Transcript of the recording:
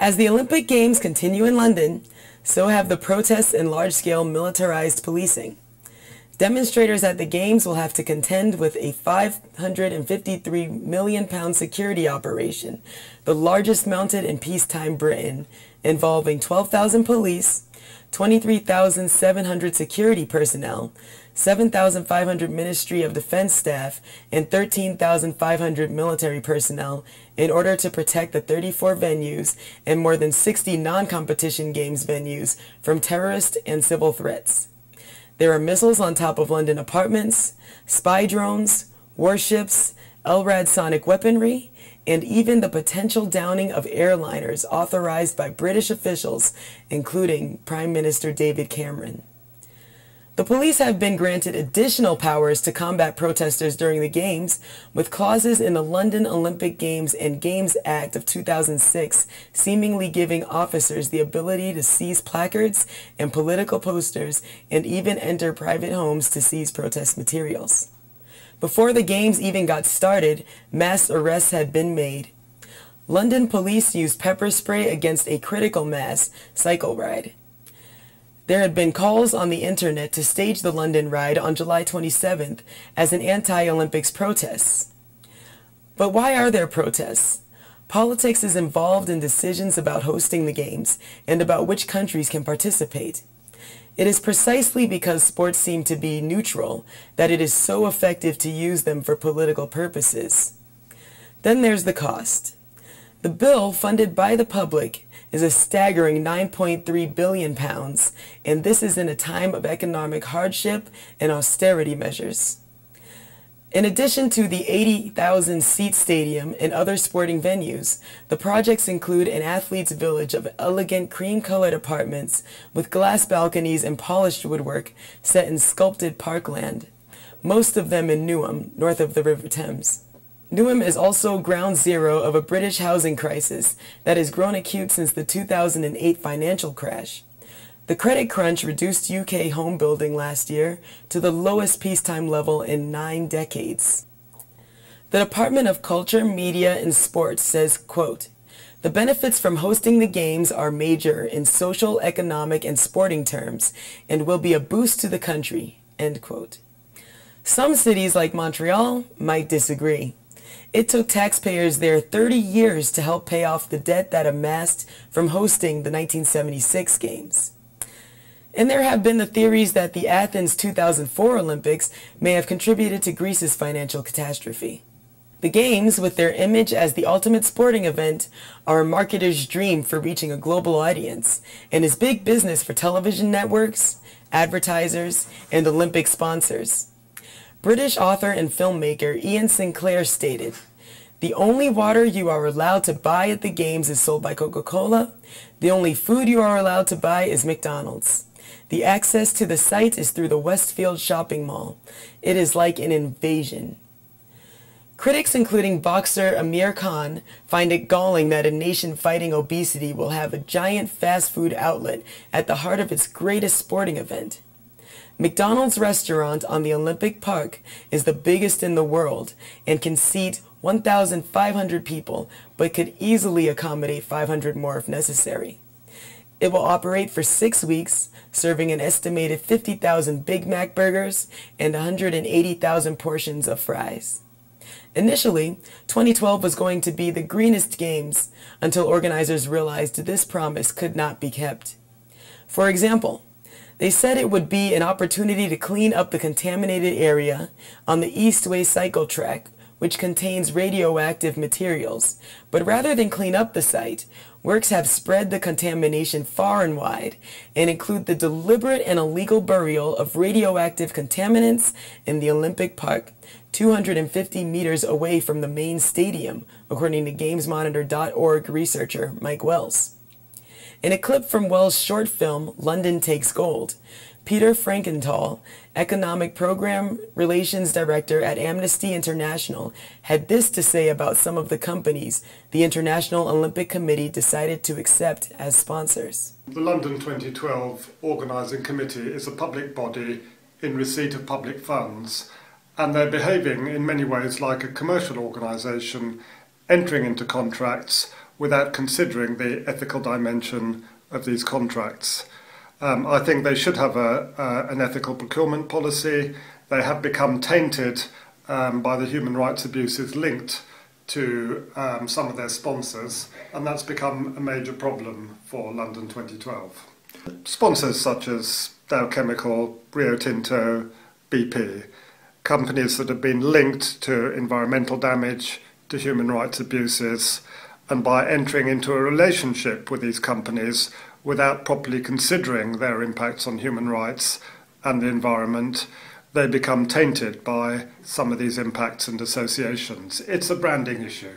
As the Olympic Games continue in London, so have the protests and large-scale militarized policing. Demonstrators at the Games will have to contend with a £553 million security operation, the largest mounted in peacetime Britain, involving 12,000 police, 23,700 security personnel, 7,500 Ministry of Defense staff, and 13,500 military personnel in order to protect the 34 venues and more than 60 non-competition games venues from terrorist and civil threats. There are missiles on top of London apartments, spy drones, warships, LRAD sonic weaponry, and even the potential downing of airliners authorized by British officials, including Prime Minister David Cameron. The police have been granted additional powers to combat protesters during the Games, with clauses in the London Olympic Games and Games Act of 2006 seemingly giving officers the ability to seize placards and political posters and even enter private homes to seize protest materials. Before the Games even got started, mass arrests had been made. London police used pepper spray against a critical mass cycle ride. There had been calls on the internet to stage the London ride on July 27th as an anti-Olympics protest. But why are there protests? Politics is involved in decisions about hosting the Games and about which countries can participate. It is precisely because sports seem to be neutral that it is so effective to use them for political purposes. Then there's the cost. The bill, funded by the public, is a staggering £9.3 billion, and this is in a time of economic hardship and austerity measures. In addition to the 80,000-seat stadium and other sporting venues, the projects include an athlete's village of elegant cream-colored apartments with glass balconies and polished woodwork set in sculpted parkland, most of them in Newham, north of the River Thames. Newham is also ground zero of a British housing crisis that has grown acute since the 2008 financial crash. The credit crunch reduced UK home building last year to the lowest peacetime level in 9 decades. The Department of Culture, Media and Sports says, quote, "The benefits from hosting the Games are major in social, economic and sporting terms and will be a boost to the country," end quote. Some cities like Montreal might disagree. It took taxpayers there 30 years to help pay off the debt that amassed from hosting the 1976 Games. And there have been the theories that the Athens 2004 Olympics may have contributed to Greece's financial catastrophe. The Games, with their image as the ultimate sporting event, are a marketer's dream for reaching a global audience and is big business for television networks, advertisers, and Olympic sponsors. British author and filmmaker Ian Sinclair stated, "The only water you are allowed to buy at the Games is sold by Coca-Cola. The only food you are allowed to buy is McDonald's. The access to the site is through the Westfield Shopping Mall. It is like an invasion." Critics, including boxer Amir Khan, find it galling that a nation fighting obesity will have a giant fast food outlet at the heart of its greatest sporting event. McDonald's restaurant on the Olympic Park is the biggest in the world and can seat 1,500 people, but could easily accommodate 500 more if necessary. It will operate for 6 weeks, serving an estimated 50,000 Big Mac burgers and 180,000 portions of fries. Initially, 2012 was going to be the greenest Games until organizers realized this promise could not be kept. For example, they said it would be an opportunity to clean up the contaminated area on the Eastway cycle track, which contains radioactive materials. But rather than clean up the site, works have spread the contamination far and wide and include the deliberate and illegal burial of radioactive contaminants in the Olympic Park, 250 meters away from the main stadium, according to gamesmonitor.org researcher Mike Wells. In a clip from Wells' short film, London Takes Gold, Peter Frankenthal, Economic Program Relations Director at Amnesty International, had this to say about some of the companies the International Olympic Committee decided to accept as sponsors. The London 2012 Organising Committee is a public body in receipt of public funds, and they're behaving in many ways like a commercial organisation, entering into contracts without considering the ethical dimension of these contracts. I think they should have an ethical procurement policy. They have become tainted by the human rights abuses linked to some of their sponsors, and that's become a major problem for London 2012. Sponsors such as Dow Chemical, Rio Tinto, BP, companies that have been linked to environmental damage, to human rights abuses, and by entering into a relationship with these companies without properly considering their impacts on human rights and the environment, they become tainted by some of these impacts and associations. It's a branding issue.